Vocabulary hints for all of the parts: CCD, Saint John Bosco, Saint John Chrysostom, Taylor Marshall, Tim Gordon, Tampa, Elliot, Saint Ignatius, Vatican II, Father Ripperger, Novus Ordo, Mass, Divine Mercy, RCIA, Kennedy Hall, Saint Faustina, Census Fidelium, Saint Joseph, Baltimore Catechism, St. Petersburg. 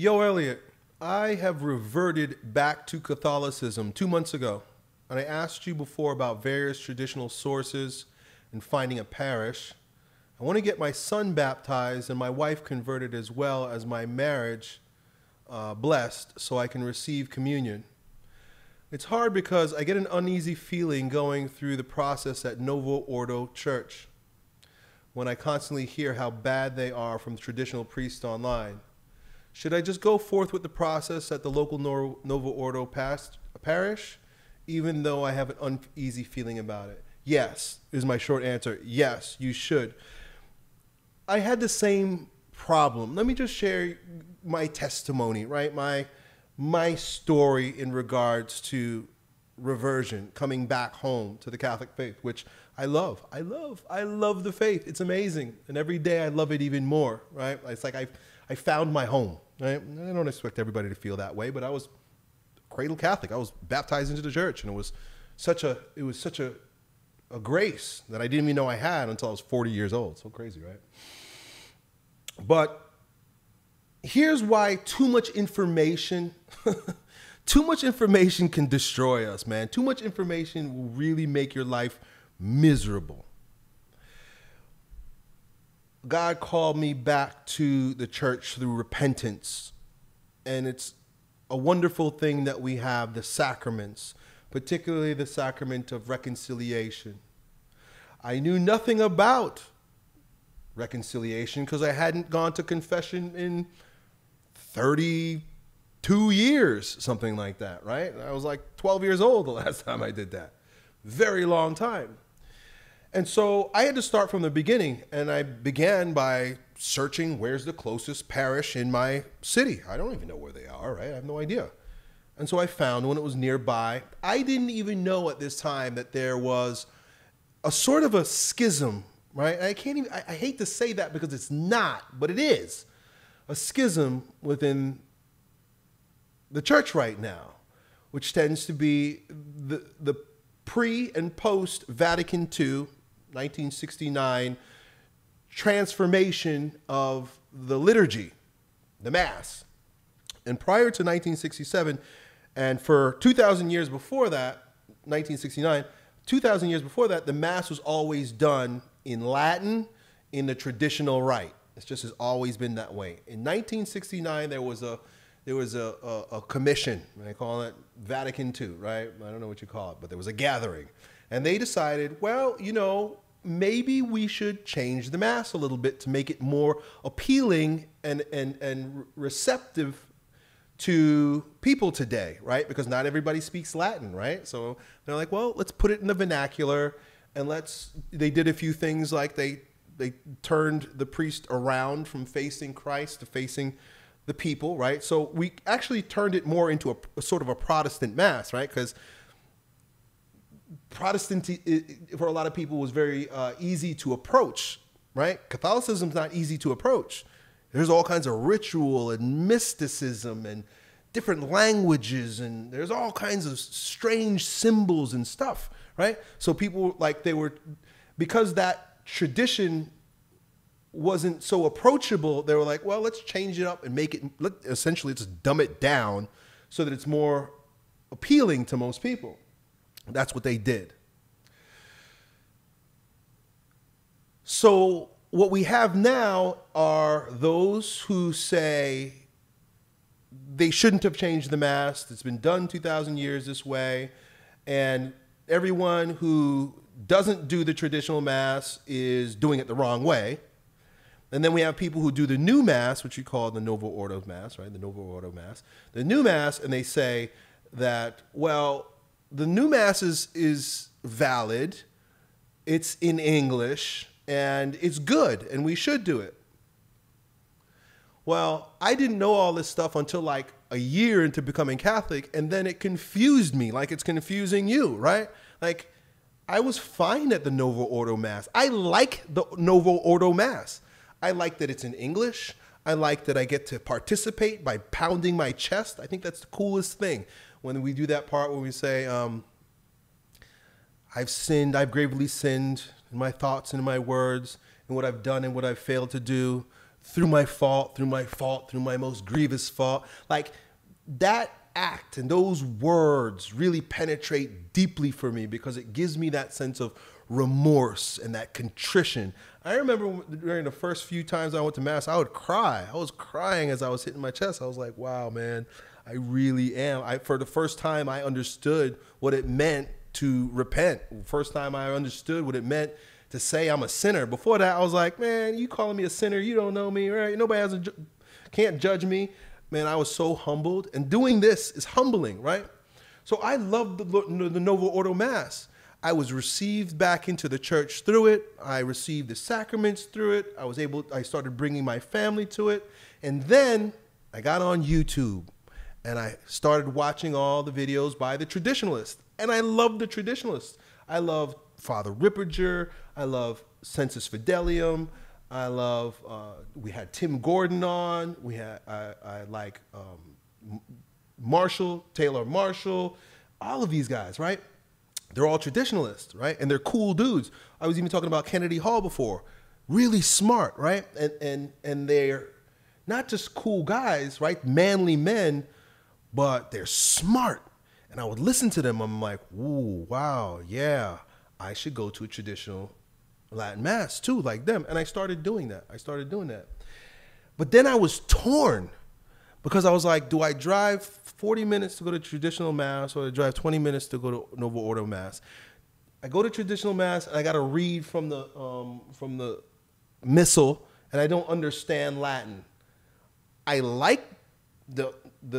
Yo, Elliot, I have reverted back to Catholicism 2 months ago, and I asked you before about various traditional sources and finding a parish. I want to get my son baptized and my wife converted, as well as my marriage blessed, so I can receive communion. It's hard because I get an uneasy feeling going through the process at Novus Ordo Church when I constantly hear how bad they are from traditional priests online. Should I just go forth with the process at the local Novus Ordo parish, even though I have an uneasy feeling about it? Yes, is my short answer. Yes, you should. I had the same problem. Let me just share my testimony, right? My story in regards to reversion, coming back home to the Catholic faith, which I love. I love the faith. It's amazing. And every day I love it even more, right? It's like I found my home, right? I don't expect everybody to feel that way, but I was cradle Catholic. I was baptized into the church, and it was such a grace that I didn't even know I had until I was 40 years old. So crazy, right? But here's why too much information can destroy us, man. Too much information will really make your life miserable. God called me back to the church through repentance. And it's a wonderful thing that we have the sacraments, particularly the sacrament of reconciliation. I knew nothing about reconciliation because I hadn't gone to confession in 32 years, something like that, right? I was like 12 years old the last time I did that. Very long time. And so I had to start from the beginning, and I began by searching where's the closest parish in my city. I don't even know where they are, right? I have no idea. And so I found one that was nearby. I didn't even know at this time that there was a sort of a schism, right? I hate to say that because it's not, but it is a schism within the church right now, which tends to be the pre and post Vatican II, 1969 transformation of the liturgy, the Mass. And prior to 1967, and for 2,000 years before that, 1969, 2,000 years before that, the Mass was always done in Latin, in the traditional rite. It's just has always been that way. In 1969, there was a commission, and they call it Vatican II, right? I don't know what you call it, but there was a gathering. And they decided, well, you know, maybe we should change the Mass a little bit to make it more appealing and receptive to people today, right? Because not everybody speaks Latin, right? So they're like, well, let's put it in the vernacular, and they did a few things, like they turned the priest around from facing Christ to facing the people, right? So we actually turned it more into a sort of a Protestant Mass, right? Because Protestant, for a lot of people, was very easy to approach, right? Catholicism's not easy to approach. There's all kinds of ritual and mysticism and different languages, and there's all kinds of strange symbols and stuff, right? So people, like, because that tradition wasn't so approachable, they were like, well, let's change it up and make it, essentially, let's dumb it down so that it's more appealing to most people. That's what they did. So what we have now are those who say they shouldn't have changed the Mass. It's been done 2,000 years this way. And everyone who doesn't do the traditional Mass is doing it the wrong way. And then we have people who do the new Mass, which you call the Novus Ordo Mass, right? The Novus Ordo Mass. The new Mass, and they say that, well, the new Mass is valid. It's in English. And it's good, and we should do it. Well, I didn't know all this stuff until like a year into becoming Catholic, and then it confused me, like it's confusing you, right? Like, I was fine at the Novus Ordo Mass. I like the Novus Ordo Mass. I like that it's in English. I like that I get to participate by pounding my chest. I think that's the coolest thing. When we do that part where we say, I've sinned, I've gravely sinned, in my thoughts and in my words, and what I've done and what I've failed to do. through my most grievous fault. Like that act and those words really penetrate deeply for me because it gives me that sense of remorse and that contrition. I remember during the first few times I went to mass, I would cry. I was crying as I was hitting my chest. I was like, wow, man, I really am. For the first time, I understood what it meant to repent. First time I understood what it meant to say I'm a sinner. Before that, I was like, man, you calling me a sinner? You don't know me, right? Nobody has can't judge me. Man, I was so humbled. And doing this is humbling, right? So I love the Novus Ordo Mass. I was received back into the church through it. I received the sacraments through it. I started bringing my family to it. And then I got on YouTube and I started watching all the videos by the traditionalists. And I love the traditionalists. I love Father Ripperger. I love Census Fidelium. I love, we had Tim Gordon on. We had, I like Marshall, Taylor Marshall, all of these guys, right? They're all traditionalists, right? And they're cool dudes. I was even talking about Kennedy Hall before. Really smart, right? And they're not just cool guys, right? Manly men, but they're smart. And I would listen to them. I'm like, ooh, wow, yeah. I should go to a traditional Latin Mass too, like them. And I started doing that. But then I was torn because I was like, do I drive 40 minutes to go to traditional Mass or do I drive 20 minutes to go to Novus Ordo Mass? I go to traditional Mass and I got to read from the missal and I don't understand Latin. I like the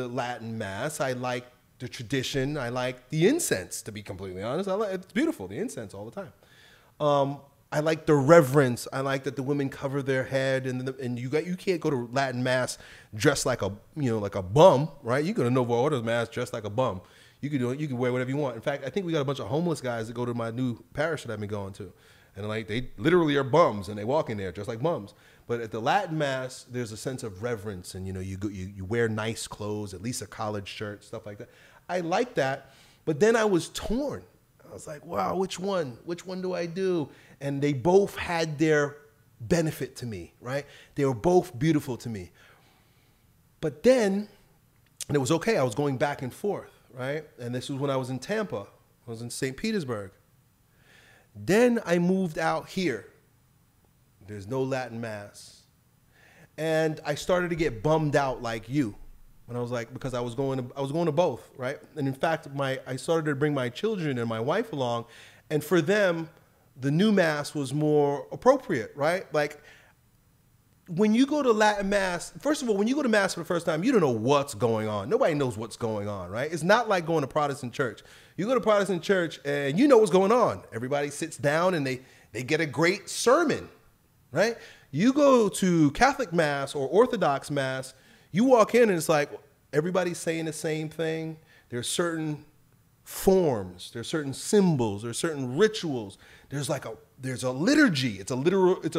Latin Mass. I like the tradition. I like the incense, to be completely honest. It's beautiful, the incense all the time. I like the reverence. I like that the women cover their head, and you can't go to Latin Mass dressed like a like a bum, right? You go to Novus Ordo Mass dressed like a bum. You can do it. You can wear whatever you want. In fact, I think we got a bunch of homeless guys that go to my new parish that I've been going to, and like they literally are bums, and they walk in there just like bums. But at the Latin Mass, there's a sense of reverence, and you wear nice clothes, at least a collared shirt, stuff like that. I like that, but then I was torn. I was like, wow, which one? Which one do I do? And they both had their benefit to me, right? They were both beautiful to me. But then, and it was okay, I was going back and forth, right? And this was when I was in Tampa, I was in St. Petersburg. Then I moved out here. There's no Latin Mass. And I started to get bummed out like you. And I was like, because I was going to both, right? And in fact, I started to bring my children and my wife along, and for them, the new Mass was more appropriate, right? Like, when you go to Latin Mass, first of all, when you go to Mass for the first time, you don't know what's going on. Nobody knows what's going on, right? It's not like going to Protestant church. You go to Protestant church and you know what's going on. Everybody sits down and they get a great sermon, right? You go to Catholic Mass or Orthodox Mass, you walk in and it's like everybody's saying the same thing. There's certain forms, there's certain symbols, there's certain rituals. There's like there's a liturgy. It's a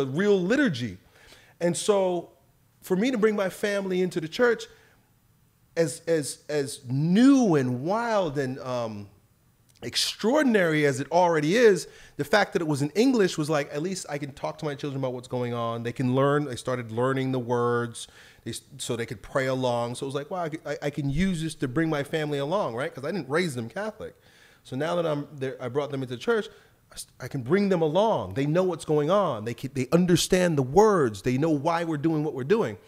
real liturgy. And so for me to bring my family into the church, as new and wild and extraordinary as it already is, the fact that it was in English was like, at least I can talk to my children about what's going on. They can learn. They started learning the words so they could pray along. So it was like, wow, I can use this to bring my family along, right? Because I didn't raise them Catholic. So now that I'm there, I brought them into church, I can bring them along. They know what's going on. They understand the words. They know why we're doing what we're doing.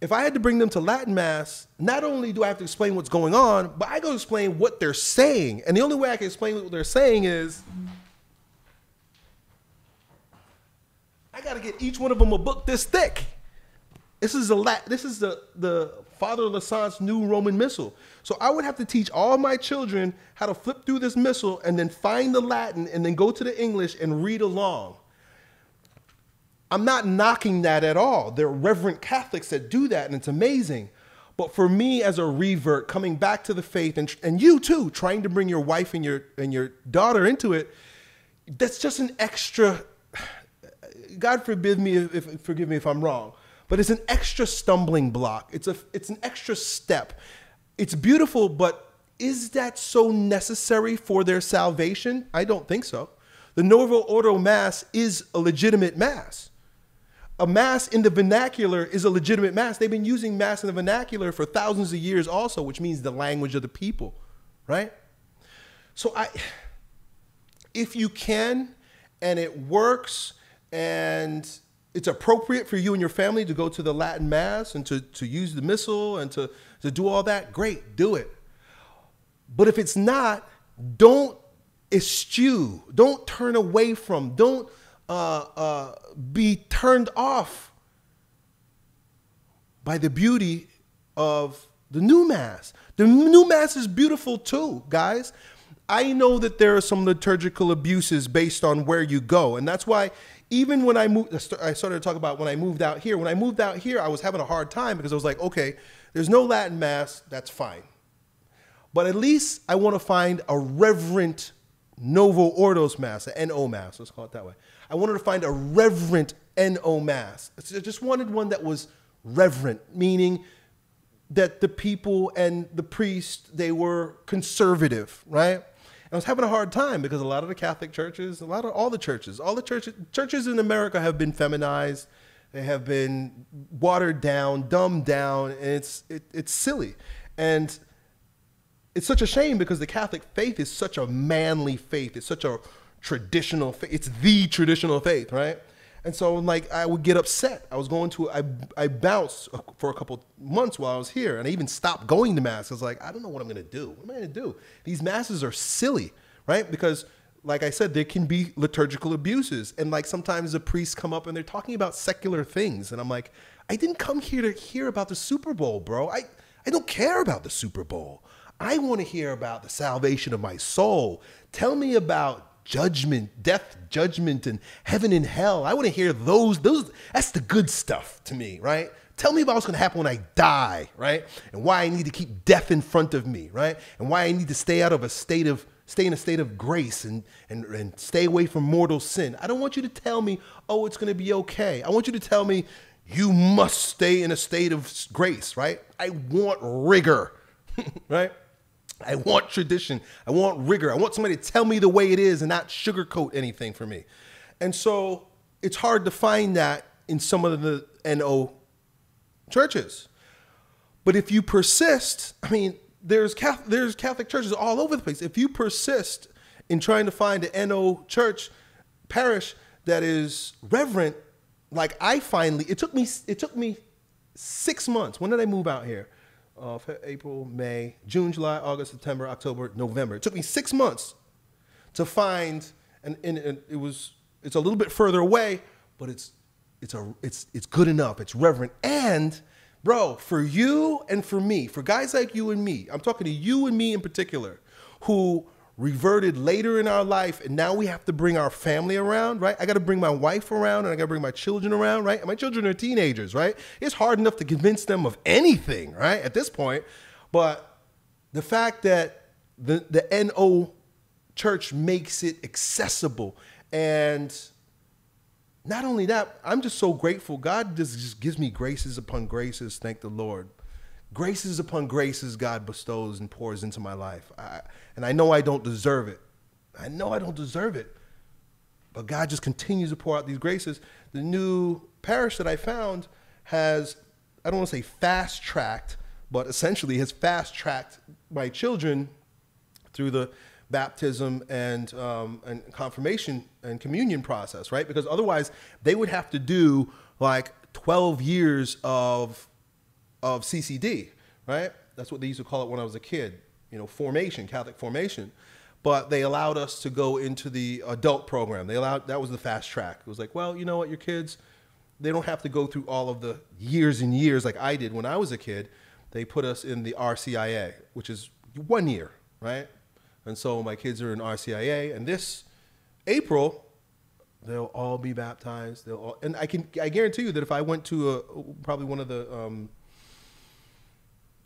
If I had to bring them to Latin Mass, not only do I have to explain what's going on, but I go explain what they're saying. And the only way I can explain what they're saying is I got to get each one of them a book this thick. This is the Father Lassonde's new Roman Missal. So I would have to teach all my children how to flip through this missal and then find the Latin and then go to the English and read along. I'm not knocking that at all. There are reverent Catholics that do that, and it's amazing. But for me, as a revert, coming back to the faith, and you too, trying to bring your wife and your daughter into it, that's just an extra. God forgive me if I'm wrong, but it's an extra stumbling block. It's an extra step. It's beautiful, but is that so necessary for their salvation? I don't think so. The Novus Ordo Mass is a legitimate Mass. a mass in the vernacular is a legitimate mass. They've been using mass in the vernacular for thousands of years also, which means the language of the people, right? So if you can, and it works, and it's appropriate for you and your family to go to the Latin mass and to use the missal and to do all that, great, do it. But if it's not, don't eschew, don't turn away from, don't be turned off by the beauty of the new mass. The new mass is beautiful too, guys. I know that there are some liturgical abuses based on where you go. And that's why even when I moved, I started to talk about when I moved out here. When I moved out here, I was having a hard time because I was like, okay, there's no Latin mass, that's fine. But at least I want to find a reverent Novus Ordo mass, an NO mass, let's call it that way. I wanted to find a reverent NO mass. I just wanted one that was reverent, meaning that the people and the priest, they were conservative, right? I was having a hard time because a lot of the Catholic churches, all the churches in America have been feminized. They have been watered down, dumbed down, and it's silly. And it's such a shame because the Catholic faith is such a manly faith. It's such a traditional faith. It's the traditional faith, right? And so like I would get upset. I was going to, I bounced for a couple months while I was here, and I even stopped going to mass. I was like, I don't know what I'm gonna do. What am I gonna do? These masses are silly, right? Because like I said, there can be liturgical abuses. And like sometimes the priests come up and they're talking about secular things. And I'm like, I didn't come here to hear about the Super Bowl, bro. I don't care about the Super Bowl. I wanna hear about the salvation of my soul. Tell me about judgment, death, judgment, and heaven and hell. I want to hear those, that's the good stuff to me, right? Tell me about what's going to happen when I die, right? And why I need to keep death in front of me, right? And why I need to stay in a state of grace and stay away from mortal sin. I don't want you to tell me, oh, it's going to be okay. I want you to tell me, you must stay in a state of grace, right? I want rigor, right? I want tradition, I want rigor, I want somebody to tell me the way it is and not sugarcoat anything for me. And so it's hard to find that in some of the NO churches. But if you persist, I mean, there's Catholic churches all over the place. If you persist in trying to find an NO church, parish that is reverent, like I finally, it took me 6 months. When did I move out here? April, May, June, July, August, September, October, November. It took me 6 months to find, and it's a little bit further away, but it's good enough. It's reverent. And bro, for you and for me, for guys like you and me, I'm talking to you and me in particular, who reverted later in our life, and now we have to bring our family around, right? I got to bring my wife around, and I got to bring my children around, right? And my children are teenagers, right? It's hard enough to convince them of anything, right, at this point. But the fact that the NO church makes it accessible, and not only that, I'm just so grateful. God just gives me graces upon graces, thank the Lord. Graces upon graces God bestows and pours into my life. And I know I don't deserve it. I know I don't deserve it. But God just continues to pour out these graces. The new parish that I found has, I don't want to say fast-tracked, but essentially has fast-tracked my children through the baptism and confirmation and communion process, right? Because otherwise they would have to do like 12 years of CCD, right? That's what they used to call it when I was a kid, you know, formation, Catholic formation. But they allowed us to go into the adult program. They allowed, that was the fast track. It was like, well, you know what, your kids, they don't have to go through all of the years and years like I did when I was a kid. They put us in the RCIA, which is 1 year, right? And so my kids are in RCIA, and this April, they'll all be baptized. They'll all, and I guarantee you that if I went to probably one of the,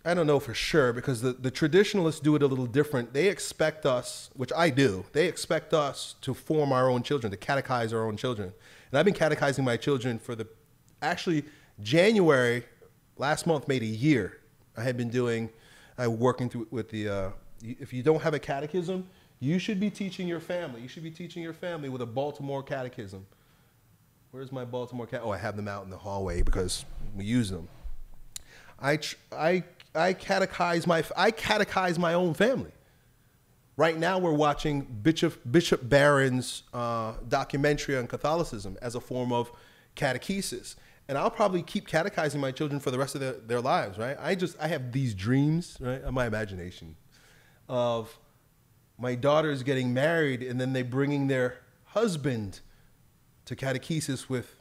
I don't know for sure, because the traditionalists do it a little different. They expect us, which I do, they expect us to form our own children, to catechize our own children. And I've been catechizing my children for the, actually January, last month made a year. I had been doing, working through with the, if you don't have a catechism, you should be teaching your family. You should be teaching your family with a Baltimore Catechism. Where's my Baltimore cat? Oh, I have them out in the hallway because we use them. I catechize my own family. Right now, we're watching Bishop Barron's documentary on Catholicism as a form of catechesis. And I'll probably keep catechizing my children for the rest of their lives, right? I have these dreams, right, of my imagination of my daughters getting married and then they bringing their husband to catechesis with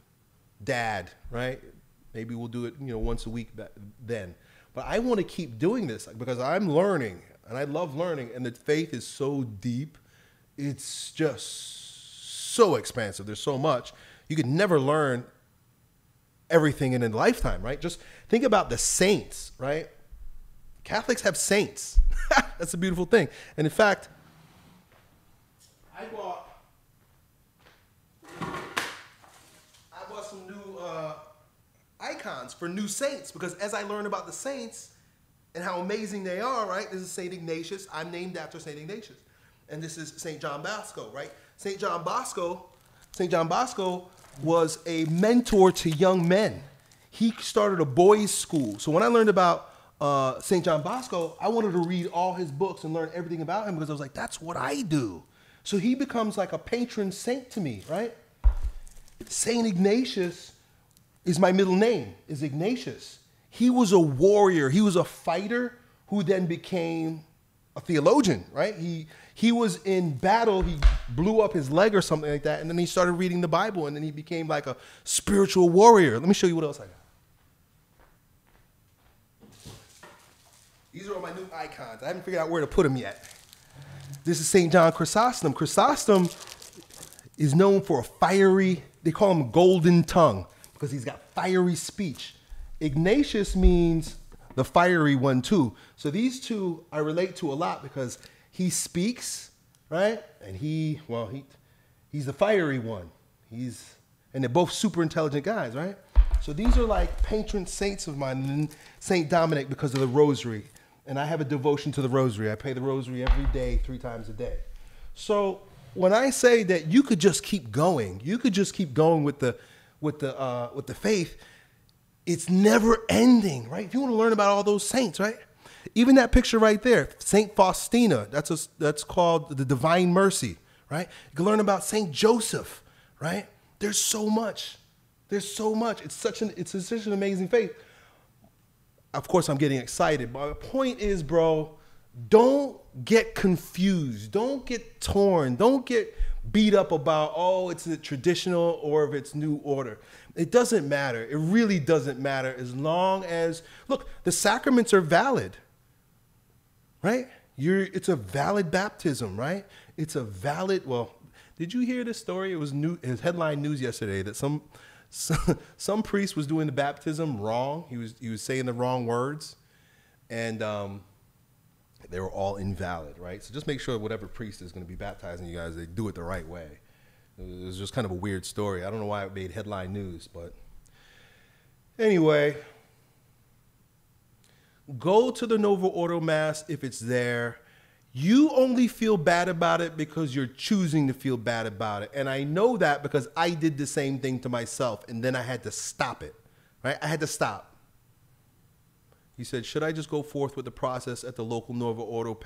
dad, right? Maybe we'll do it, you know, once a week then. But I want to keep doing this because I'm learning and I love learning, and the faith is so deep. It's just so expansive. There's so much. You could never learn everything in a lifetime, right? Just think about the saints, right? Catholics have saints. That's a beautiful thing. And in fact, I bought some new icons for new saints, because as I learn about the saints and how amazing they are, right? This is Saint Ignatius. I'm named after Saint Ignatius. And this is Saint John Bosco, right? Saint John Bosco was a mentor to young men. He started a boys' school. So when I learned about St. John Bosco, I wanted to read all his books and learn everything about him because I was like, that's what I do. So he becomes like a patron saint to me, right? St. Ignatius is my middle name, is Ignatius. He was a warrior. He was a fighter who then became a theologian, right? He was in battle, he blew up his leg or something like that, and then he started reading the Bible, and then he became like a spiritual warrior. Let me show you what else I got. These are all my new icons. I haven't figured out where to put them yet. This is St. John Chrysostom. Chrysostom is known for a fiery, they call him golden tongue, because he's got fiery speech. Ignatius means the fiery one too. So these two I relate to a lot because he speaks, right? And he's the fiery one. And they're both super intelligent guys, right? So these are like patron saints of mine. And St. Dominic, because of the rosary. And I have a devotion to the rosary. I pray the rosary every day, 3 times a day. So when I say that you could just keep going, you could just keep going with the faith, it's never ending, right? If you want to learn about all those saints, right? Even that picture right there, Saint Faustina, that's called the Divine Mercy, right? You can learn about Saint Joseph, right? There's so much. There's so much. It's such an amazing faith. Of course, I'm getting excited, but my point is, bro, don't get confused. Don't get torn. Don't get beat up about, oh, it's the traditional or if it's new order. It doesn't matter. It really doesn't matter as long as, look, the sacraments are valid, right? It's a valid baptism, right? It's a valid, well, did you hear this story? It was headline news yesterday that some priest was doing the baptism wrong. He was saying the wrong words, and they were all invalid, right? So just make sure whatever priest is going to be baptizing you guys, they do it the right way. It was just kind of a weird story. I don't know why it made headline news, but anyway, go to the Novus Ordo Mass if it's there. You only feel bad about it because you're choosing to feel bad about it. And I know that because I did the same thing to myself, and then I had to stop it, right? I had to stop. He said, should I just go forth with the process at the local Novus Ordo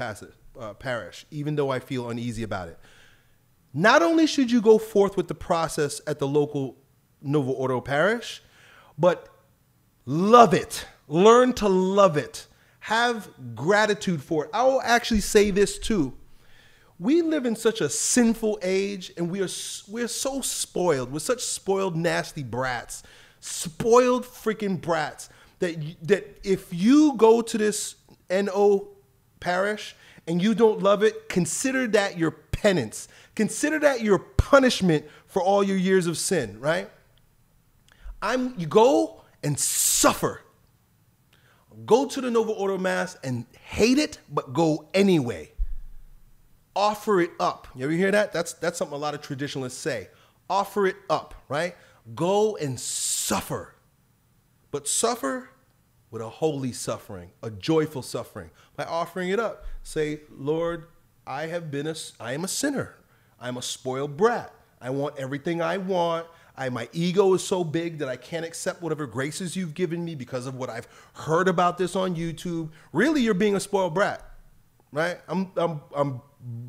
parish, even though I feel uneasy about it? Not only should you go forth with the process at the local Novus Ordo parish, but love it. Learn to love it. Have gratitude for it. I will actually say this too. We live in such a sinful age, and we're so spoiled. We're such spoiled, nasty brats. Spoiled freaking brats. That if you go to this NO parish and you don't love it, consider that your penance. Consider that your punishment for all your years of sin, right? You go and suffer. Go to the Novus Ordo Mass and hate it, but go anyway. Offer it up. You ever hear that? That's something a lot of traditionalists say. Offer it up, right? Go and suffer. But suffer with a holy suffering, a joyful suffering, by offering it up. Say, Lord, I am a sinner. I'm a spoiled brat. I want everything I want. My ego is so big that I can't accept whatever graces you've given me because of what I've heard about this on YouTube. Really, you're being a spoiled brat, right? I'm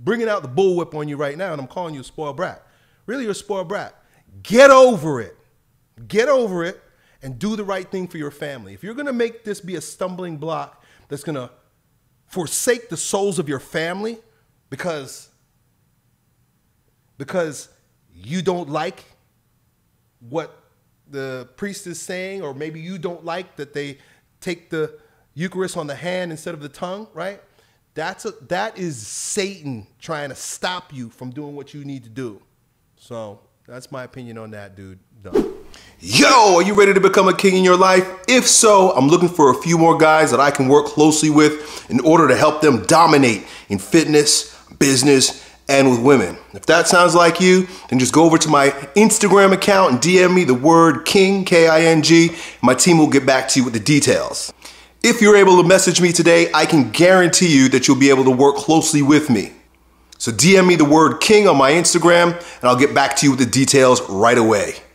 bringing out the bullwhip on you right now, and I'm calling you a spoiled brat. Really, you're a spoiled brat. Get over it. Get over it and do the right thing for your family. If you're going to make this be a stumbling block that's going to forsake the souls of your family because you don't like what the priest is saying, or maybe you don't like that they take the Eucharist on the hand instead of the tongue, right? That is Satan trying to stop you from doing what you need to do. So that's my opinion on that, dude. Done. Yo, are you ready to become a king in your life? If so, I'm looking for a few more guys that I can work closely with in order to help them dominate in fitness, business, and with women. If that sounds like you, then just go over to my Instagram account and DM me the word king, K-I-N-G. My team will get back to you with the details. If you're able to message me today, I can guarantee you that you'll be able to work closely with me. So DM me the word king on my Instagram and I'll get back to you with the details right away.